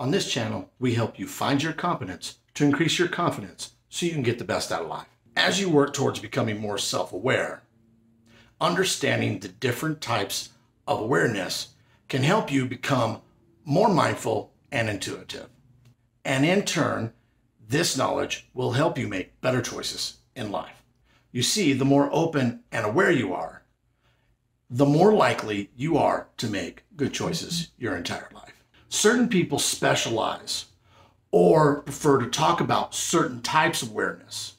On this channel, we help you find your competence to increase your confidence so you can get the best out of life. As you work towards becoming more self-aware, understanding the different types of awareness can help you become more mindful and intuitive. And in turn, this knowledge will help you make better choices in life. You see, the more open and aware you are, the more likely you are to make good choices your entire life. Certain people specialize or prefer to talk about certain types of awareness.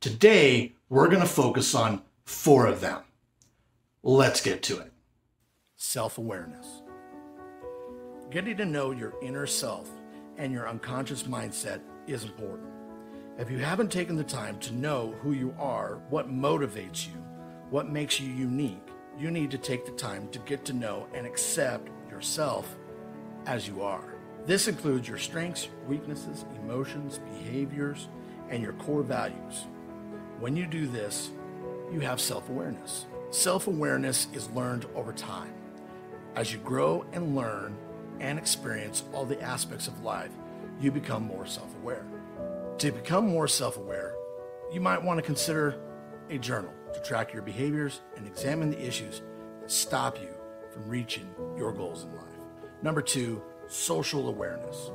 Today, we're going to focus on four of them. Let's get to it. Self-awareness. Getting to know your inner self and your unconscious mindset is important. If you haven't taken the time to know who you are, what motivates you, what makes you unique, you need to take the time to get to know and accept yourself as you are. This includes your strengths, weaknesses, emotions, behaviors, and your core values. When you do this, you have self-awareness. Self-awareness is learned over time. As you grow and learn and experience all the aspects of life, you become more self-aware. To become more self-aware, you might want to consider a journal to track your behaviors and examine the issues that stop you from reaching your goals in life. Number two, social awareness.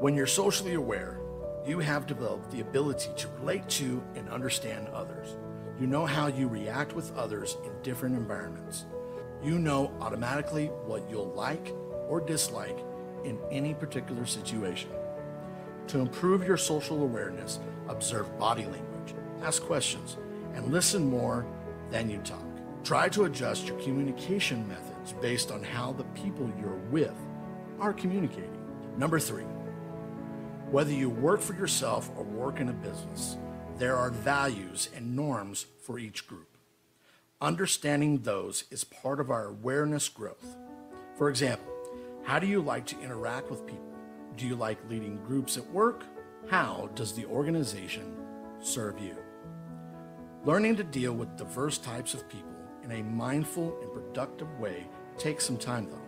When you're socially aware, you have developed the ability to relate to and understand others. You know how you react with others in different environments. You know automatically what you'll like or dislike in any particular situation. To improve your social awareness, observe body language, ask questions, and listen more than you talk. Try to adjust your communication methods based on how the people you're with are communicating. Number three, whether you work for yourself or work in a business, there are values and norms for each group. Understanding those is part of our awareness growth. For example, how do you like to interact with people? Do you like leading groups at work? How does the organization serve you? Learning to deal with diverse types of people in a mindful and productive way takes some time though.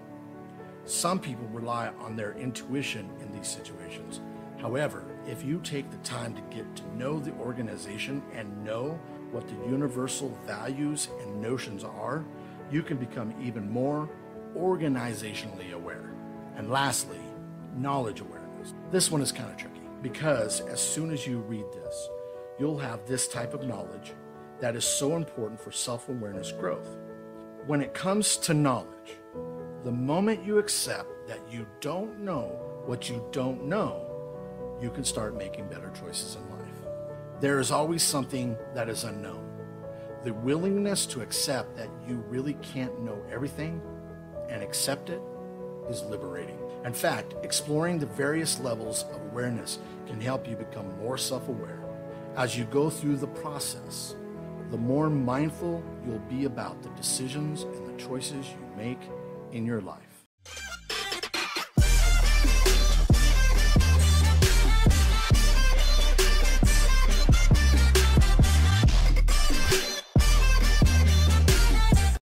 Some people rely on their intuition in these situations. However, if you take the time to get to know the organization and know what the universal values and notions are, you can become even more organizationally aware. And lastly, knowledge awareness. This one is kind of tricky because as soon as you read this, you'll have this type of knowledge that is so important for self-awareness growth. When it comes to knowledge, the moment you accept that you don't know what you don't know, you can start making better choices in life. There is always something that is unknown. The willingness to accept that you really can't know everything and accept it is liberating. In fact, exploring the various levels of awareness can help you become more self-aware. As you go through the process, the more mindful you'll be about the decisions and the choices you make in your life.